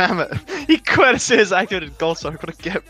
Damn it. He quit as soon as I activated gold, so I got a gip.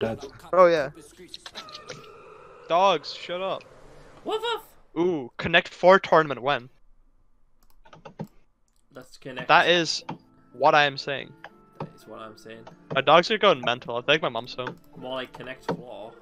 Dead. Oh yeah. Dogs, shut up. Woof woof. Ooh, Connect 4 tournament when? Let's connect. That is what I am saying. That is what I'm saying. My dogs are going mental. I think my mom's home. More like Connect 4.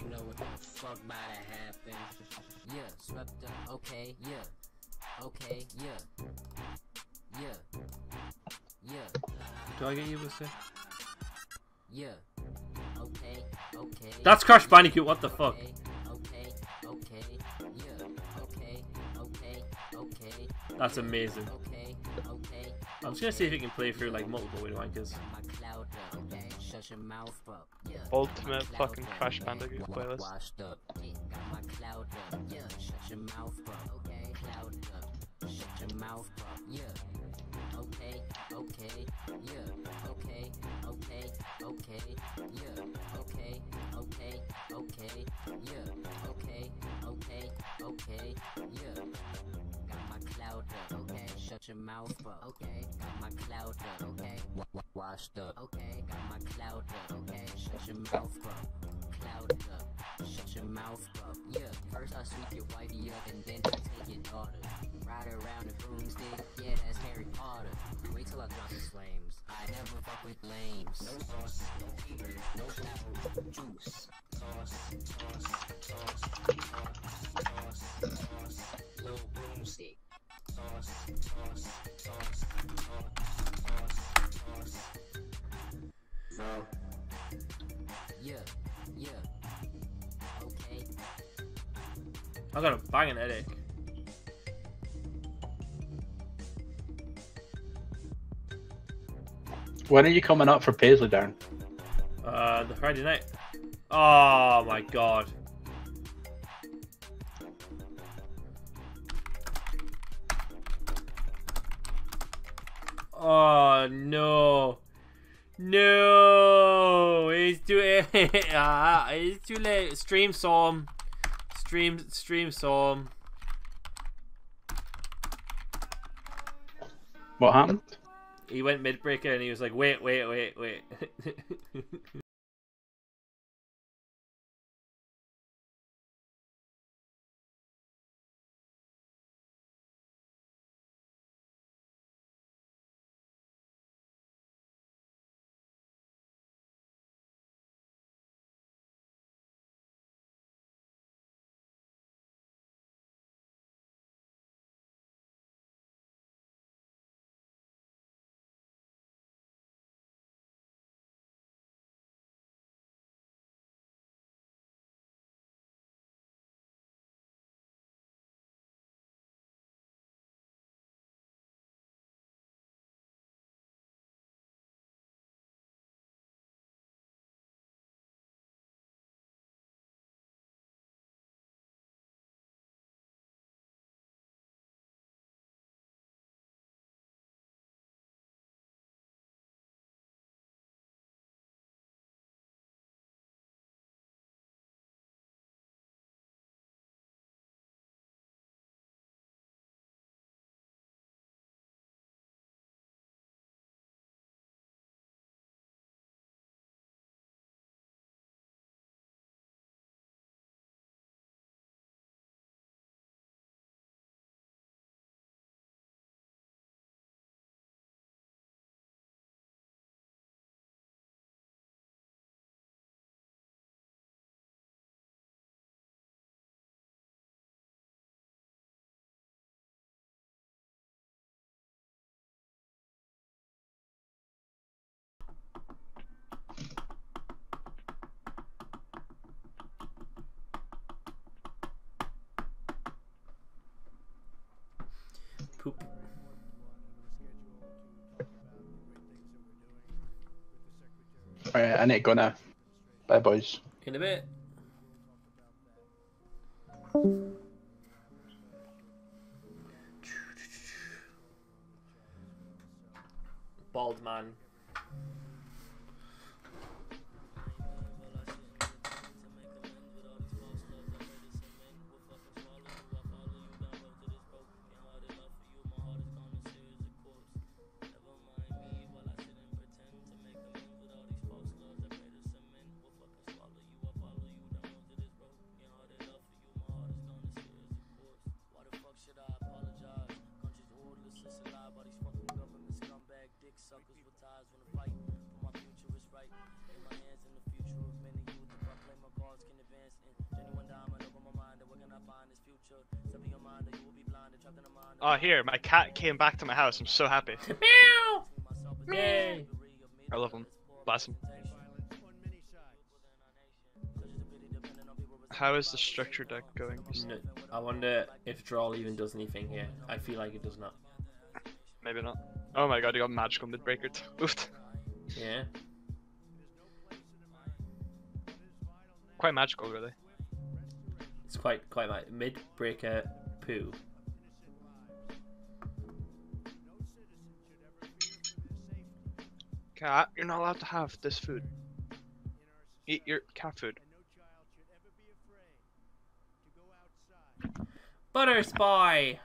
You know what the fuck might have happened. Yeah, swept up, okay, yeah. Okay, yeah. Yeah. Yeah. Do I get you with it? Yeah. Okay, okay. That's Crash Bandicoot, what the fuck? Okay, okay, yeah. Okay, okay, okay. That's amazing. Okay, okay. I'm just gonna see if you can play through like multiple windwankers. Ultimate fucking Crash Bandicoot playlist. Shut your mouth up, okay. Got my cloud up, okay. Washed up, okay. Got my cloud up, okay. Shut your mouth up, cloud up. Shut your mouth up, yeah. First I sweep your wifey up and then I take your daughter. Ride around the broomstick, yeah, that's Harry Potter. Wait till I drop his flames. I never fuck with lames. No sauce, no peter, no apple juice. Sauce, sauce, sauce, sauce, sauce, sauce. Little broomstick. Sauce, sauce, sauce, sauce, sauce, sauce. No. Yeah, yeah. Okay. I got a banging headache. When are you coming up for Paisley Down? The Friday night. Oh my god. Oh no, no! It's too late. It's too late. Stream Storm, stream Storm. What happened? He went mid-breaker and he was like, "Wait, wait, wait, wait." I need to go now. Bye, boys. In a bit. Bald man. Oh, here, my cat came back to my house. I'm so happy. Meow! Meow! I love him. Bless him. How is the structure deck going? I wonder if Drawl even does anything here. I feel like it does not. Maybe not. Oh my god, you got magical midbreaker. Oofed. Yeah. Quite magical, really. It's quite midbreaker poo. Cat, you're not allowed to have this food. Eat your cat food. Butter spy!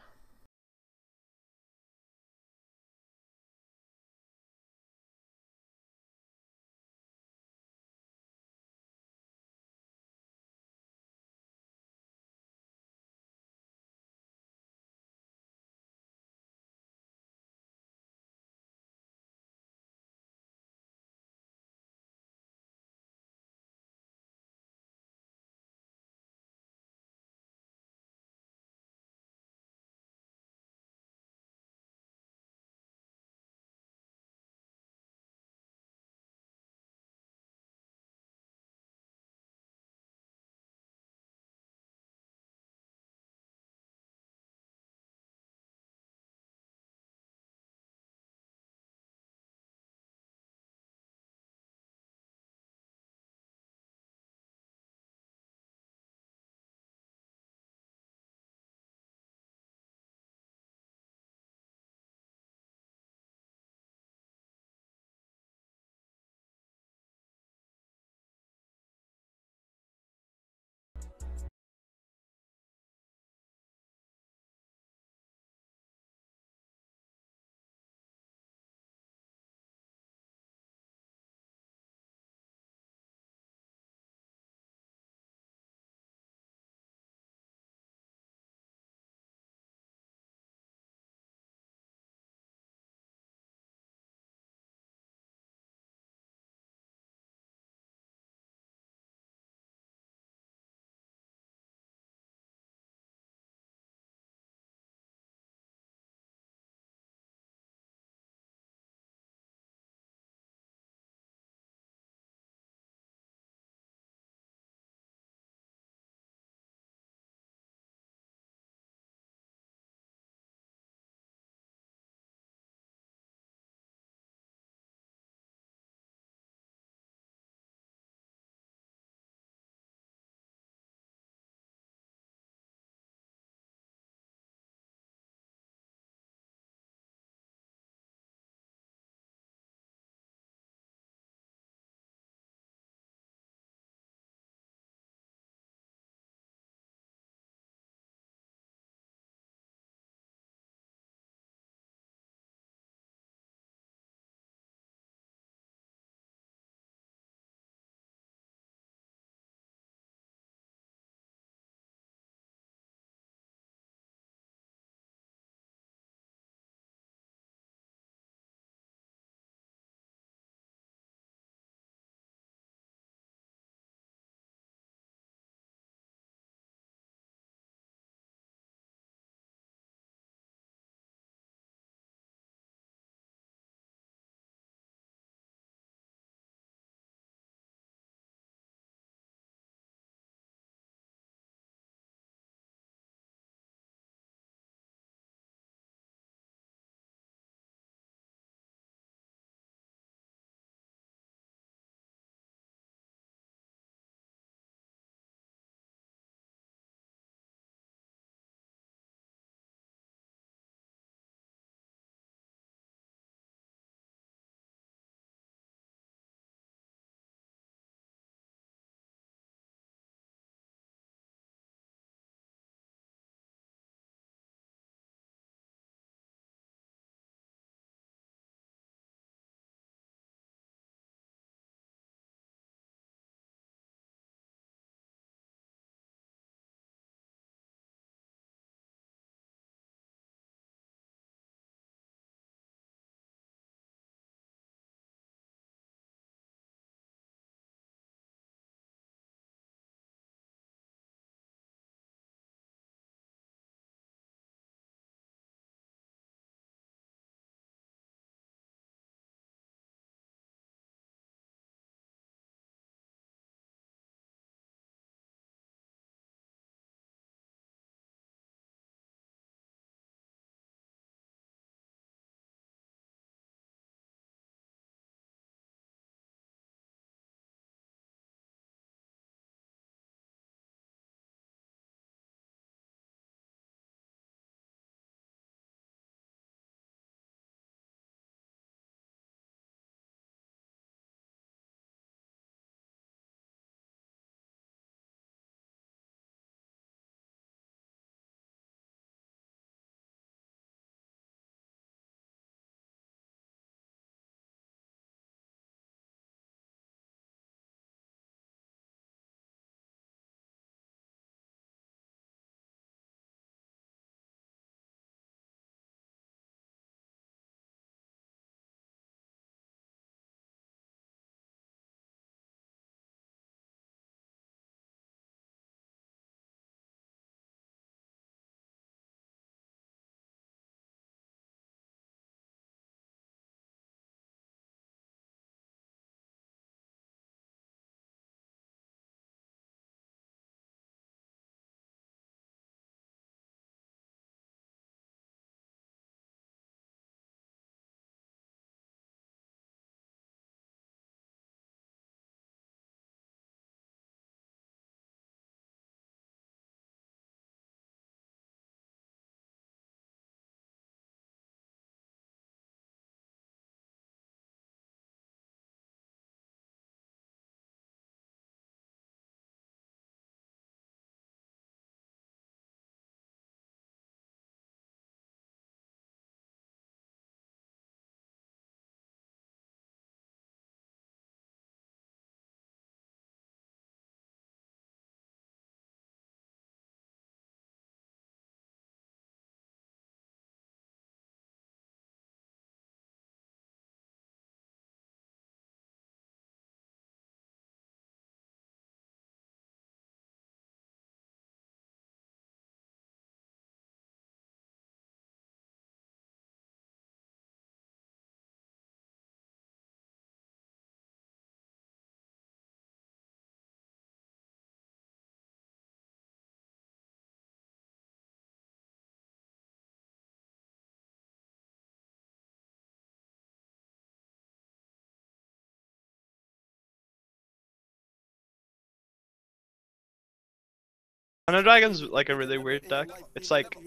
Thunder Dragons is like a really weird deck. It's like...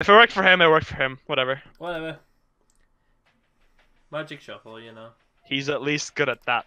If it worked for him, it worked for him. Whatever. Whatever. Magic shuffle, you know. He's at least good at that.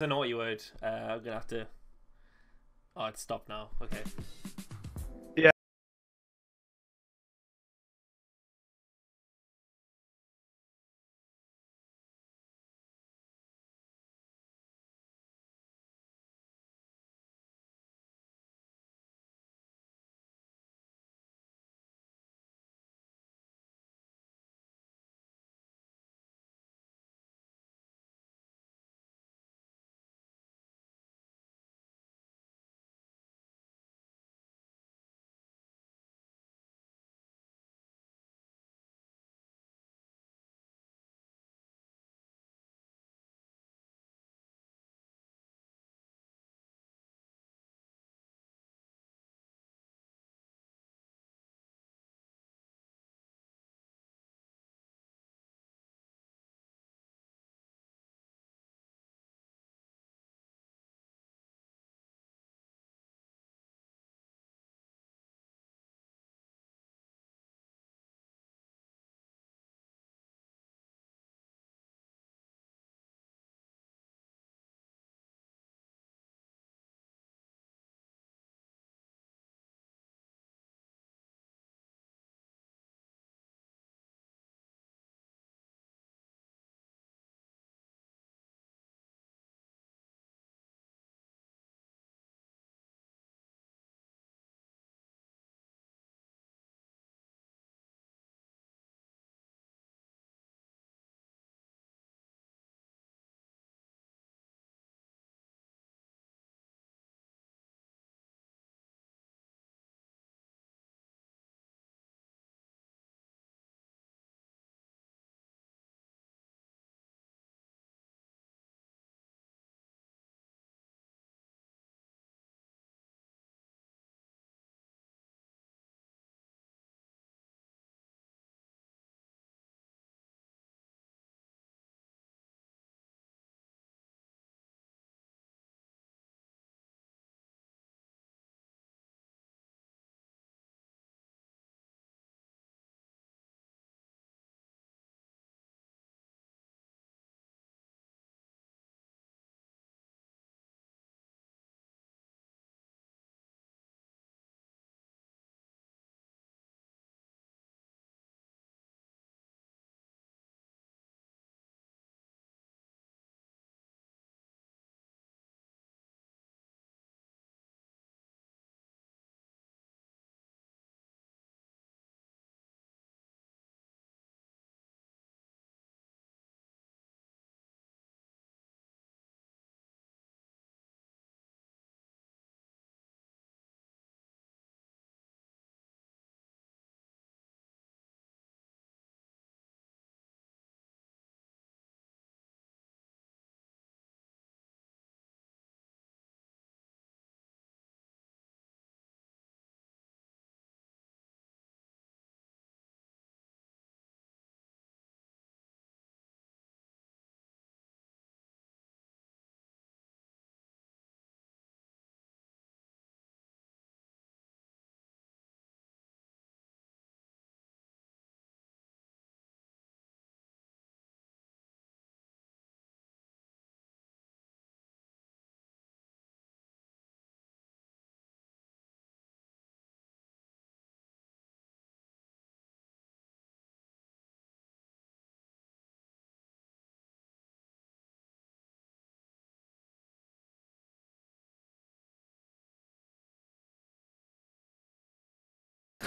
It's a naughty word. I'm gonna have to. Oh, it's stopped now. Okay. Yeah.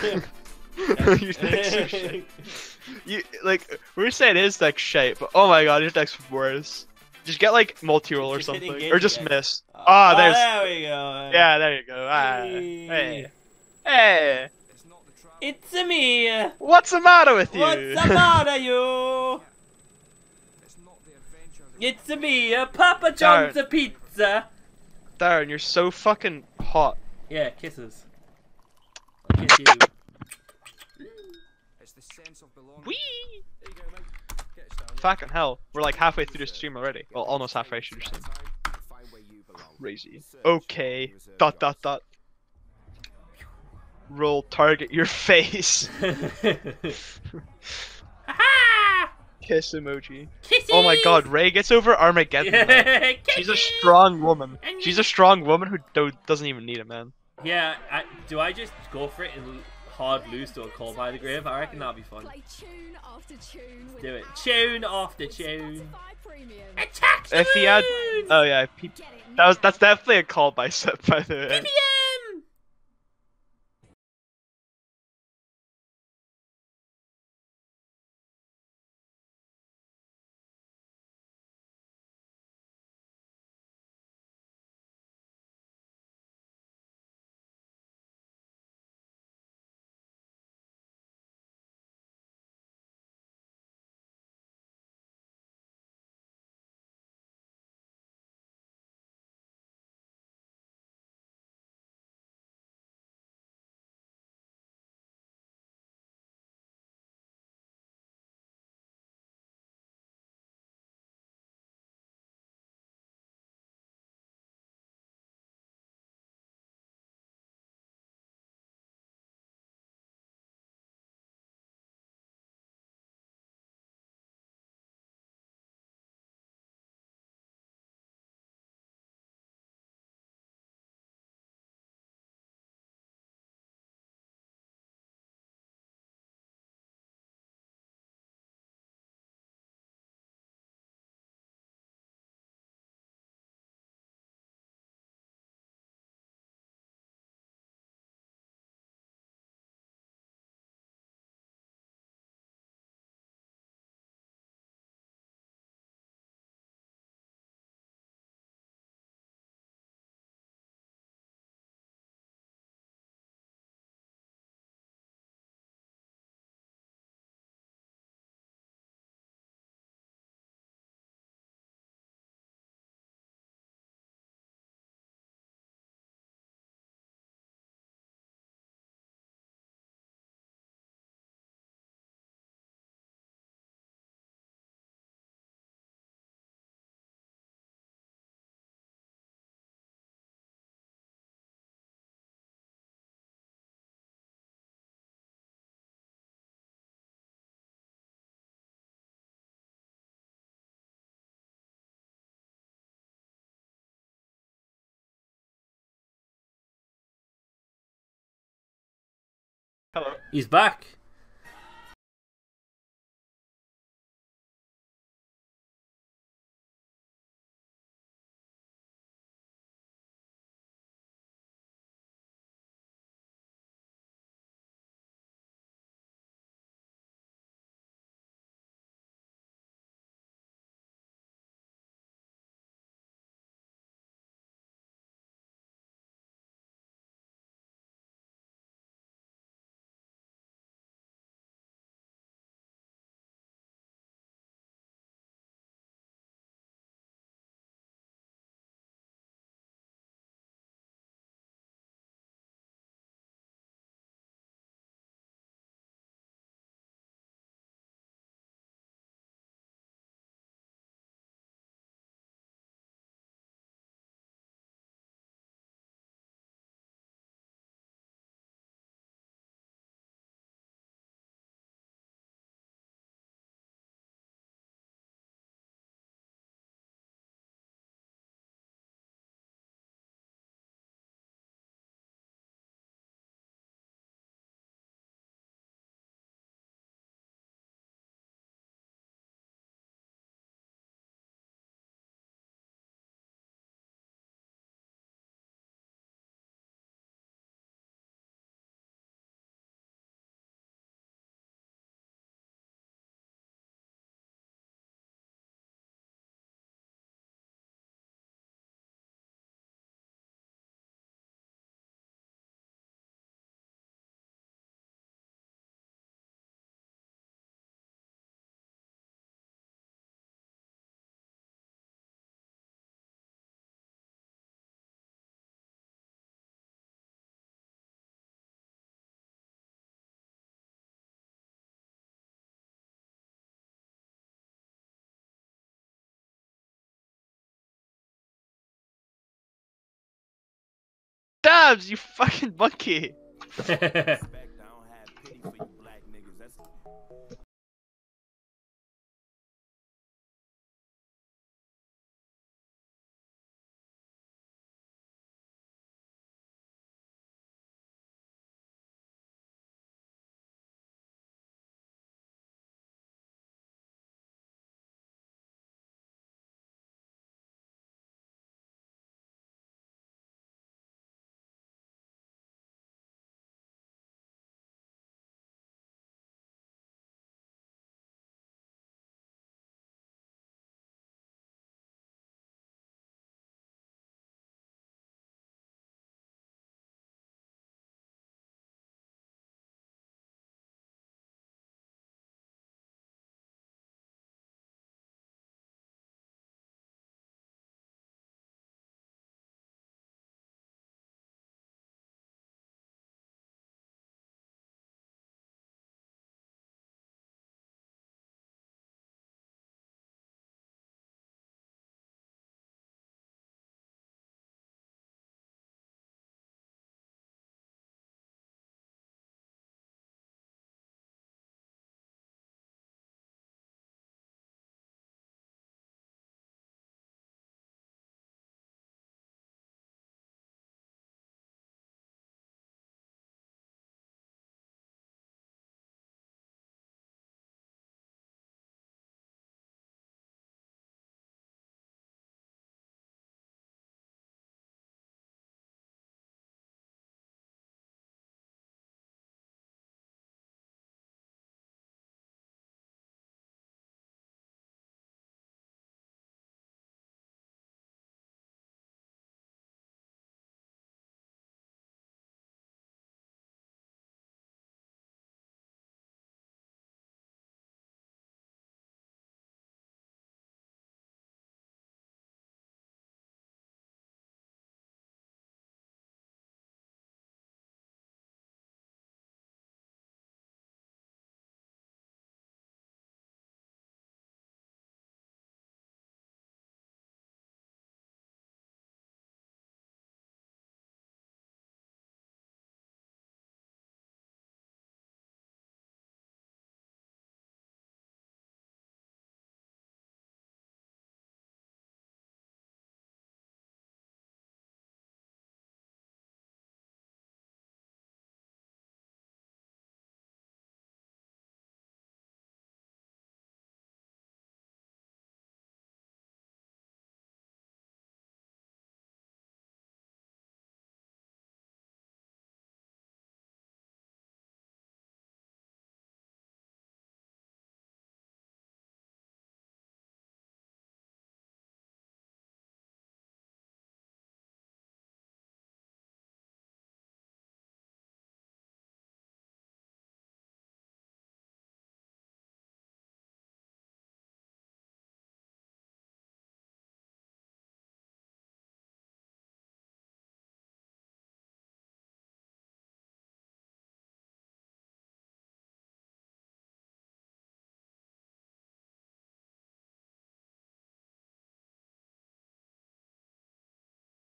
Your deck's so shit. You, like, we're saying his deck's shit, but oh my god, his deck's worse. Just get like multi-roll or something, or just miss. Ah, there's. There we go. Yeah, there you go. Hey. Hey. It's me. What's the matter with you? What's the matter, you? It's me, Papa John's pizza. Darren, you're so fucking hot. Yeah, kisses. I'll kiss you. It's the sense of belonging. Wee. There you go, mate. Fucking hell, we're like halfway through the stream already. Well, almost halfway, I should say. Crazy. Okay. Dot dot dot. Roll target your face. Kiss emoji. Kisses. Oh my god, Ray gets over Armageddon. Yeah, she's a strong woman. She's a strong woman who doesn't even need a man. Yeah, do I just go for it and hard loose to a call by the grave? I reckon that'll be fun. Play tune after tune. Let's do it. Tune after tune. Attack the moon! If he had, oh yeah, that's definitely a call by set by the way. Hello. He's back. stabs, you fucking monkey.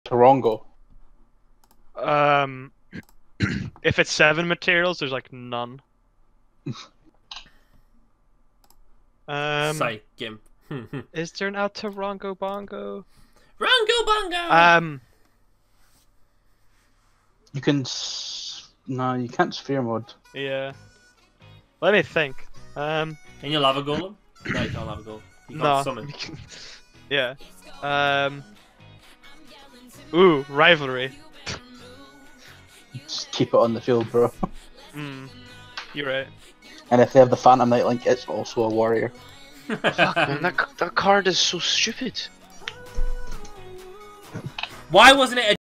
Tarongo. If it's 7 materials, there's like none. Psychimp. Is there an out to Rongo Bongo? Rongo Bongo! You can. No, you can't sphere mod. Yeah. Let me think. Can you lava golem? No, you can't lava golem. You can't summon. Yeah. Ooh, rivalry. Just keep it on the field, bro. You're right. And if they have the Phantom Nightlink, it's also a warrior. Fuck, man, that card is so stupid. Why wasn't it a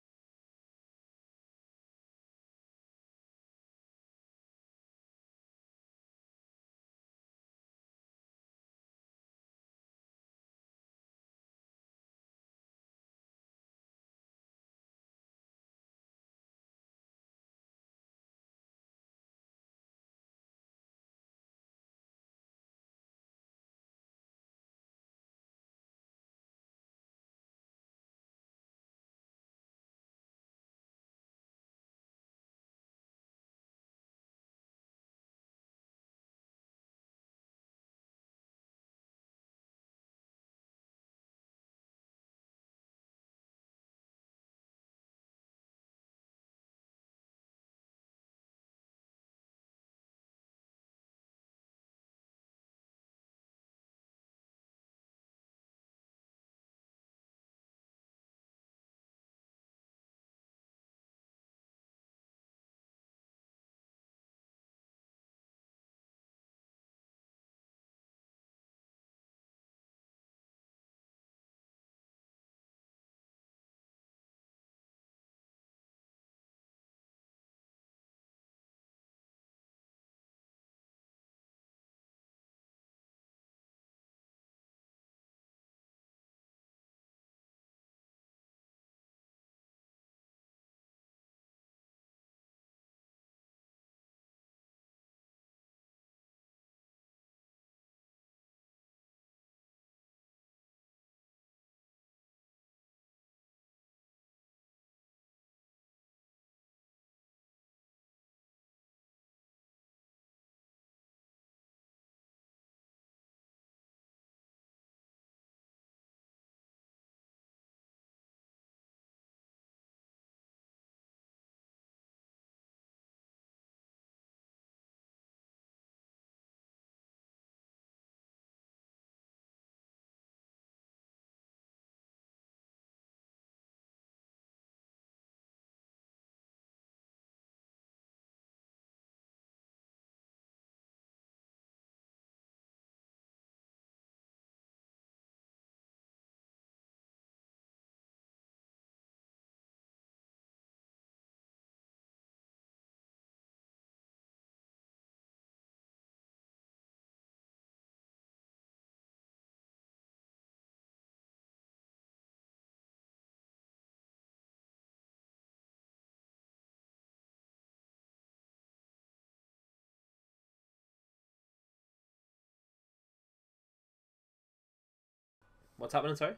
What's happening, sorry?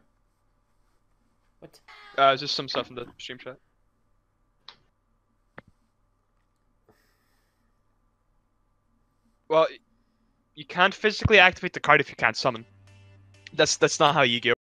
What? Just some stuff in the stream chat. Well, you can't physically activate the card if you can't summon. That's not how Yu-Gi-Oh!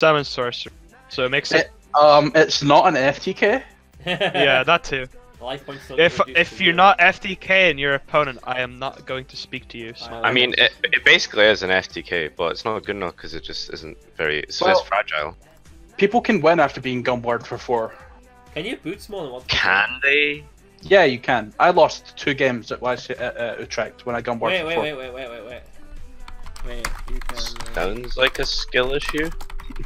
Summon sorcerer, so it makes it. It's not an FTK. Yeah, that too. If you're not FTKing your opponent, I am not going to speak to you. So. I mean, it basically is an FTK, but it's not good enough because it just isn't very. It's well, just fragile. People can win after being gumbarred for 4. Can you boot small than 1? Can they? Yeah, you can. I lost 2 games at Utrecht when I gumbarred for 4. Wait. Wait, you can... Sounds like a skill issue.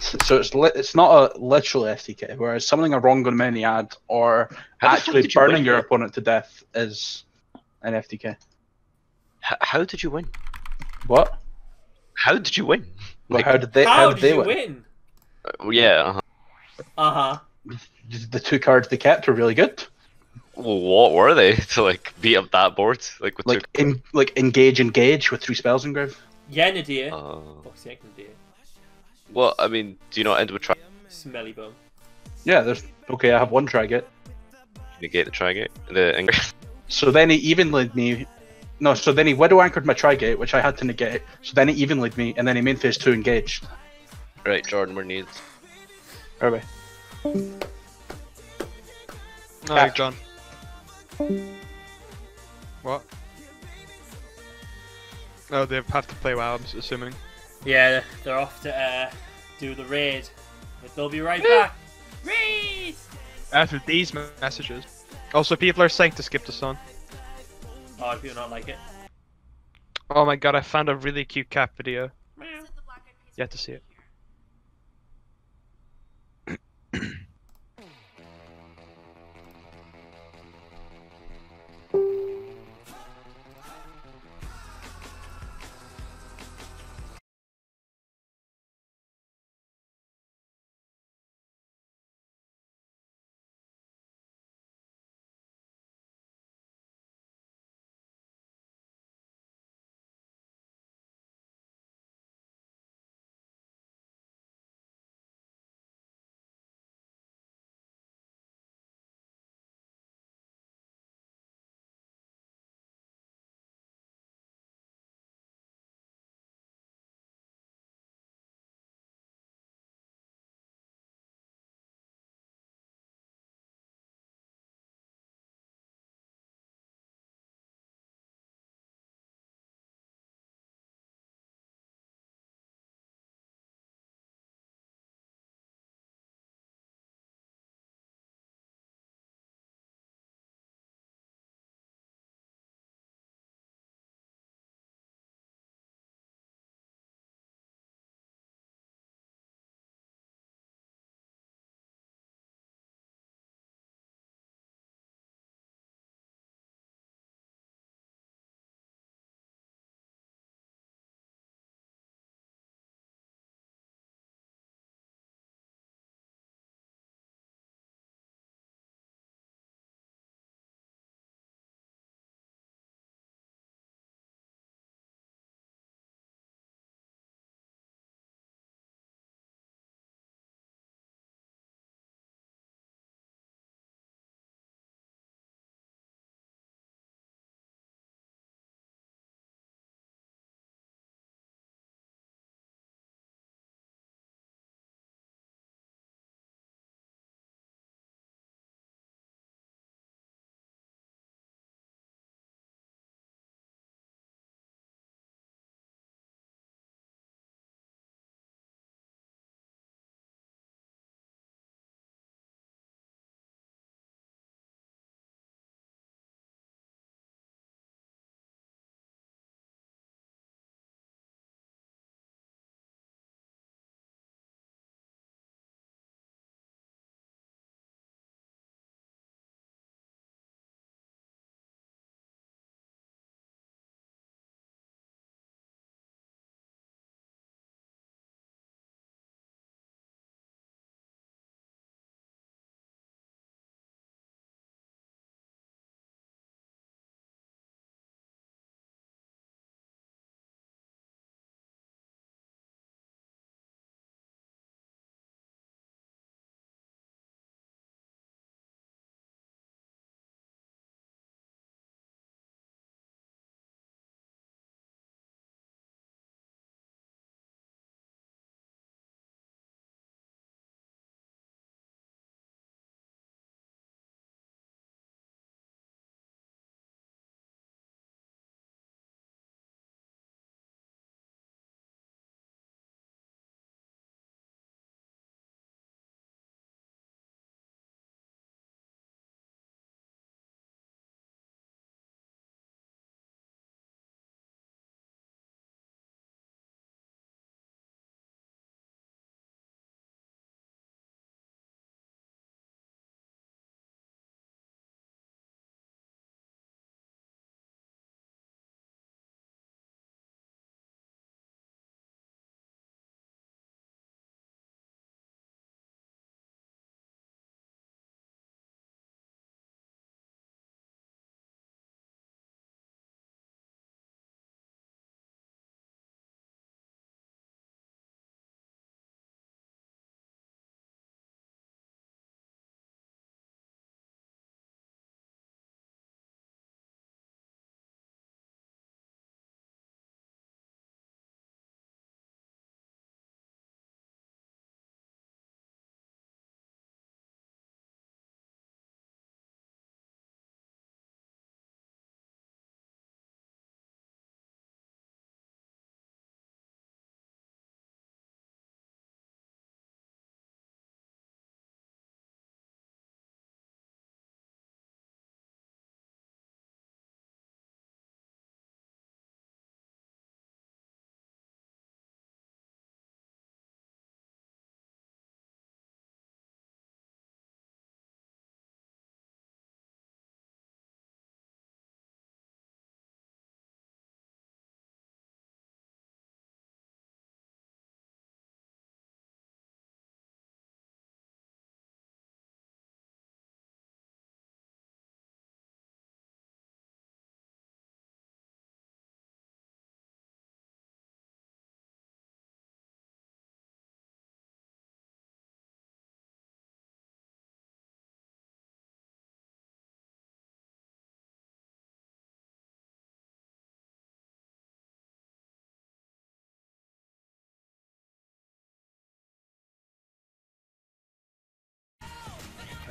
So it's not a literal STK, whereas summoning a Rhongomyniad or actually burning your opponent to death is an FTK. How did you win? What? How did you win? Like, how did they win? Yeah. Uh-huh. The two cards they kept were really good. Well, what were they to like beat up that board? Like with like two... engage with three spells engraved. Yeah, Nadir. Well, I mean, do you not end with Trigate? Smelly bone. Yeah, there's okay. I have one Trigate. Negate the Trigate. The engrave. So then he evenly me. No, so then he widow anchored my Trigate, which I had to negate. So then he evenlyed me, and then he main phase two engaged. Right, Jordan, we're needs. Are we? No, yeah. John. What? Oh, they have to play WoW, I'm assuming. Yeah, they're off to do the raid. But they'll be right back. Raid! After these messages. Also, people are saying to skip the song. Oh, if you not like it. Oh my god, I found a really cute cat video. You have to see it.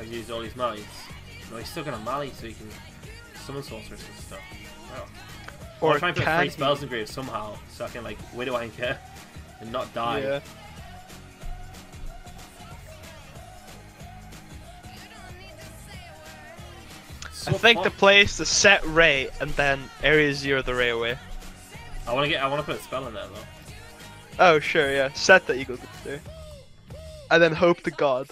has used all his monies. No, he's still got a molly, so he can summon sorcerers and stuff. Wow. Or I'm trying to get free spells engraved somehow, so I can like widow anchor and not die. Yeah. So I think the place to set Ray and then area 0 the Ray away. I want to put a spell in there though. Oh sure, yeah. Set the eagle there, and then hope to God.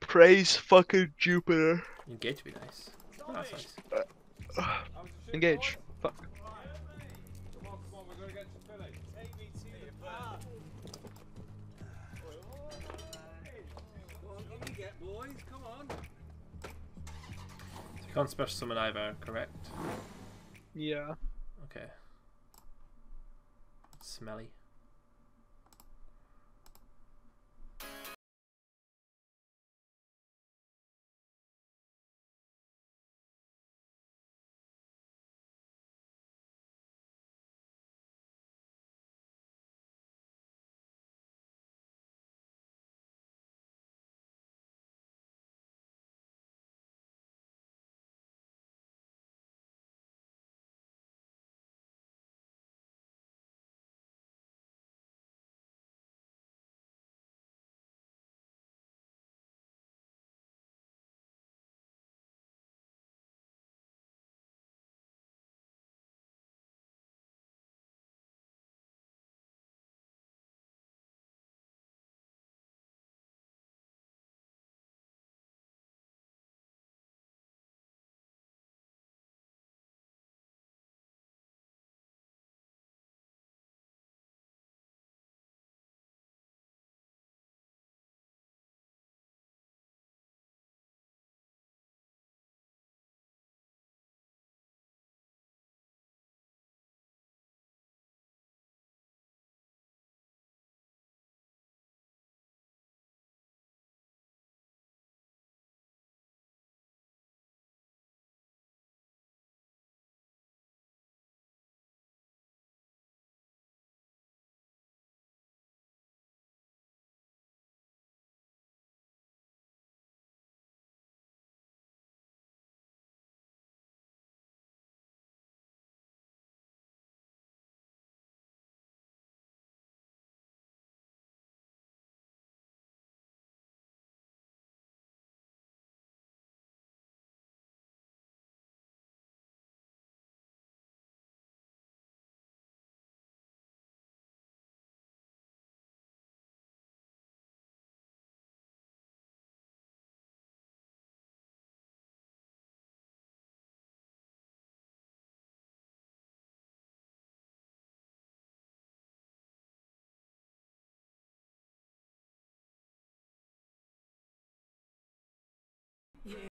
Praise fucking Jupiter. Engage would be nice. Oh, that's nice. Engage. Fuck. So you can't special summon either, correct? Yeah. Okay. Smelly.